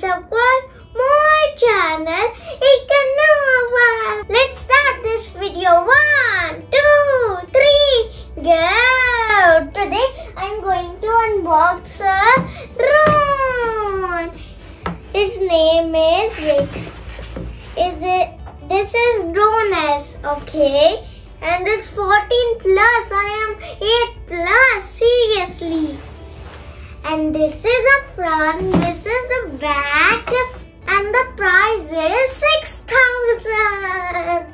subscribe my channel Iknoor World. Let's start this video. 1, 2, 3, go! Today I'm going to unbox a drone. His name is Rick. This is drone S, okay? And it's 14+. I am 8+. Seriously. And this is the front, this is the back, and the price is 6,000.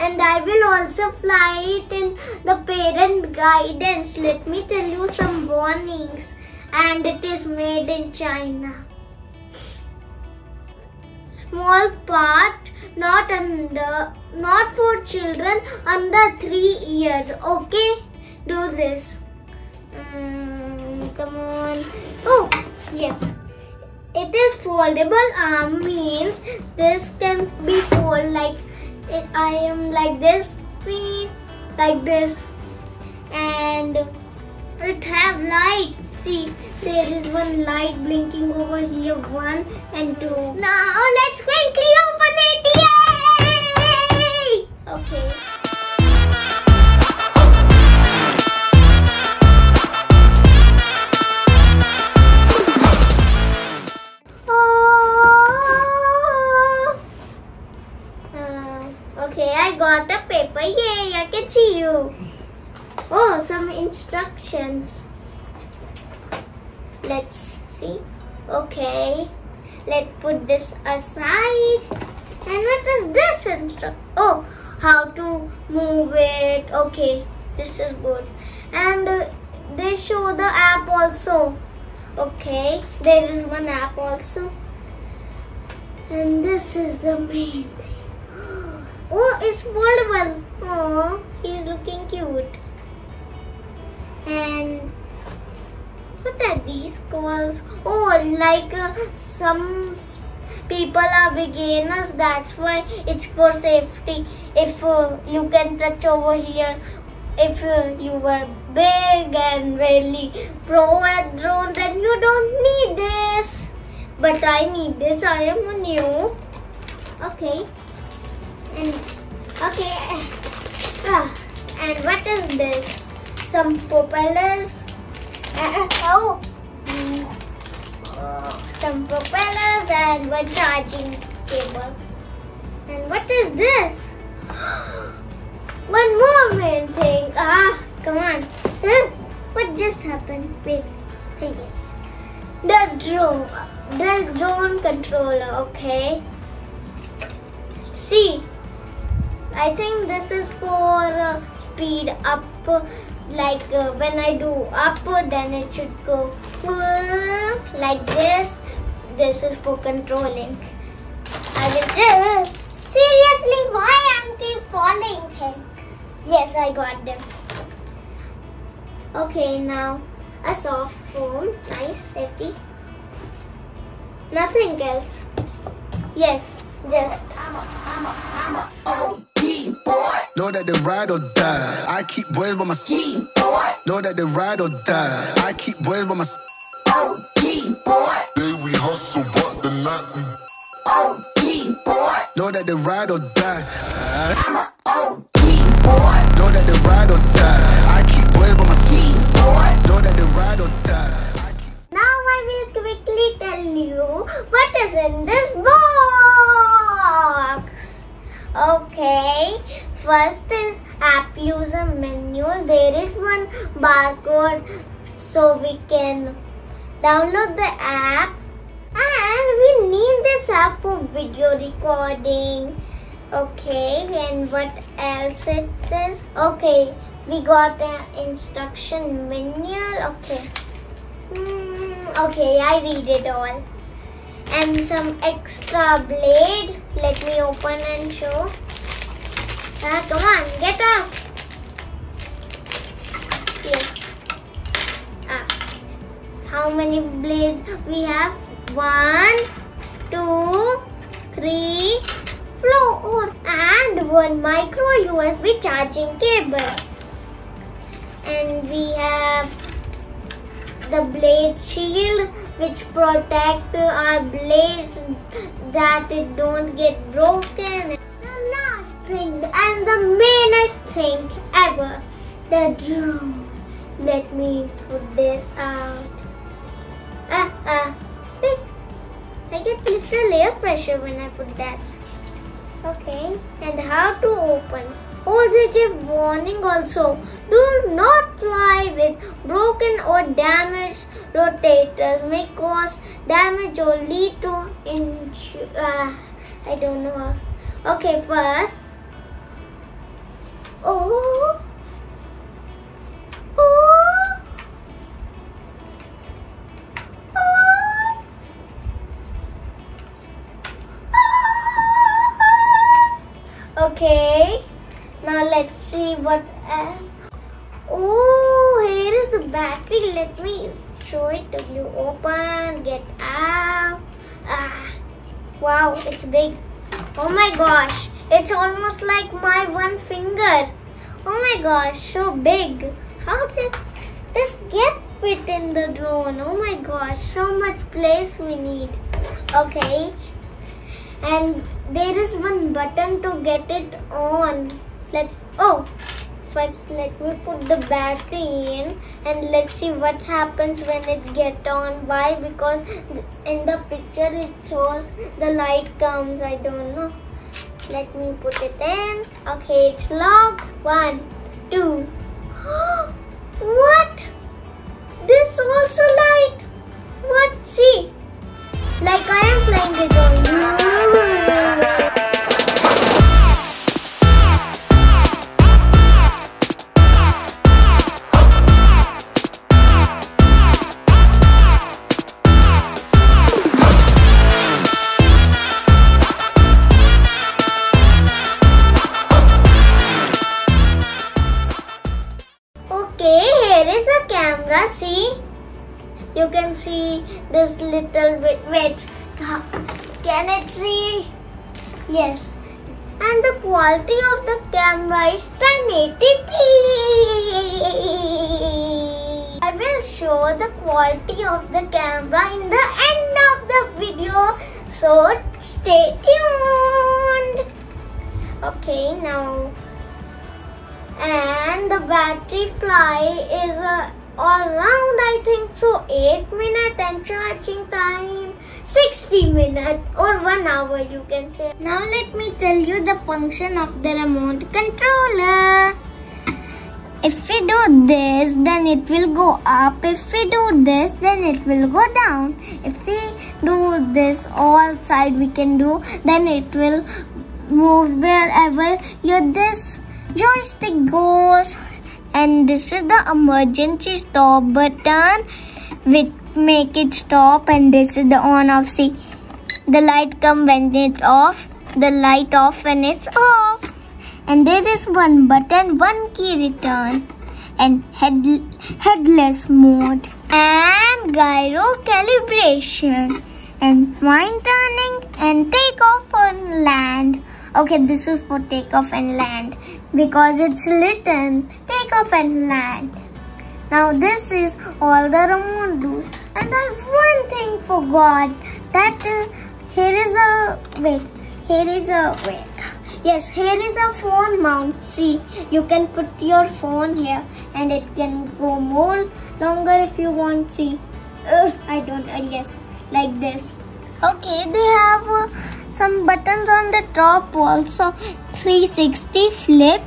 And I will also fly it in the parent guidance. Let me tell you some warnings. And it is made in China. Small part, not for children under 3 years. Okay, do this. Come on. Oh, yes. It is foldable arm, means this can be fold like I am like this, like this. And it have light. See, there is one light blinking over here, 1 and 2. Now let's quickly open it. Yay! Okay. Okay, I got the paper. Yay, I can see you. Oh, some instructions. Let's see. Okay, let's put this aside. And what is this instruction? Oh, how to move it. Okay, this is good. And they show the app also. Okay, there is one app also. And this is the main thing. Oh, it's foldable. Oh, he's looking cute. And what are these called? Oh, like some people are beginners. That's why it's for safety. If you can touch over here, if you were big and really pro at drone, then you don't need this. But I need this. I am new. Okay. And, okay, and what is this? Some propellers. Some propellers and one charging cable. And what is this? One more main thing. Come on. What just happened? Wait. Yes. The drone controller. Okay. See. I think this is for speed up, like when I do up, then it should go like this. This is for controlling. I will just, seriously, why I'm keep falling thing? Yes, I got them. Okay, now a soft foam, nice, safety. Nothing else. Yes, just. Know that they ride or die. I keep boys by my side. Know that they ride or die. I keep boys by my side. Day we hustle, but the night we. Know that they ride or die. I'm a OG boy. Know that they ride or die. I keep boys by my side. Know that they ride or die. Now I will quickly tell you what is in this box. Okay. First is app user manual. There is one barcode so we can download the app, and we need this app for video recording. Okay, and what else it says? Okay, we got the instruction manual. Okay, okay, I read it all. And some extra blade. Let me open and show. Come on, get out. Yes. How many blades we have? 1, 2, 3, 4, and one micro USB charging cable. And we have the blade shield which protect our blades that it don't get broken. The last thing and the mainest thing ever, the drone. Let me put this out. Wait. I get little air pressure when I put that. Okay. And how to open? Positive warning also. Do not fly with broken or damaged rotators, may cause damage or lead to injury. I don't know. Okay, first. Okay, now let's see what else. Oh, here is the battery. Let me show it to you. Open, get out. Wow, it's big. Oh my gosh, it's almost like my one finger. Oh my gosh, so big. How did this get fit in the drone? Oh my gosh, so much place we need. Okay. And there is one button to get it on. First let me put the battery in and let's see what happens when it gets on. Why? Because in the picture it shows the light comes. I don't know. Let me put it in. Okay, it's locked. 1, 2. What? This also light. What? See? Like I am playing it on . Okay, here is the camera, see? You can see this little bit. Wait, can it see? Yes. And the quality of the camera is 1080p. I will show the quality of the camera in the end of the video. So stay tuned. Okay, now. And the battery fly is around, I think so, 8 minutes, and charging time 60 minutes or 1 hour, you can say. Now let me tell you the function of the remote controller. If we do this, then it will go up. If we do this, then it will go down. If we do this all side we can do, then it will move wherever your this joystick goes. And this is the emergency stop button, which make it stop. And this is the on off. See, the light come when it's off, the light off when it's off. And there is one button, one key return, and headless mode, and gyro calibration, and fine turning, and take off on land. Okay, this is for take off and land because it's written take off and land. Now this is all the remote does. And I one thing forgot, that here is a phone mount. See, you can put your phone here and it can go more longer if you want. See, like this. Okay, they have some buttons on the top also, 360 flip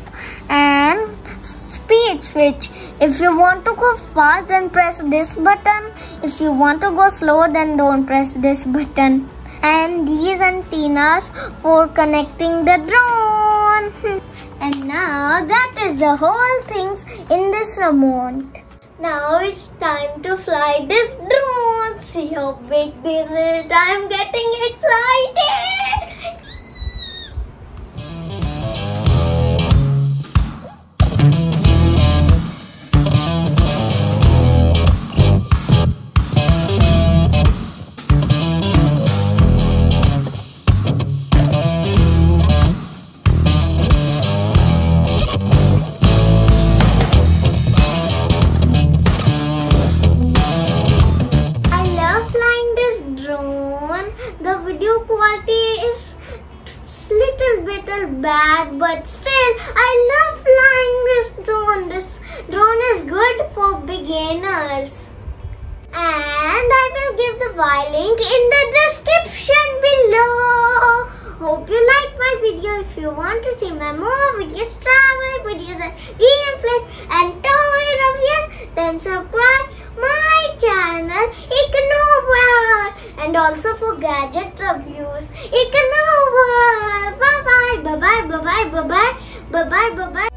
and speed switch. If you want to go fast, then press this button. If you want to go slow, then don't press this button. And these antennas for connecting the drone. And now that is the whole things in this remote. Now it's time to fly this drone. See how big this is. I'm getting excited. I love flying. the video quality is little bit bad, but still I love flying this drone. This drone is good for beginners. And I will give the buy link in the description below. Hope you liked my video. If you want to see my more videos, travel videos and gameplays and toy reviews, then subscribe my channel Iknoor World, and also for gadget reviews Iknoor World. Bye bye.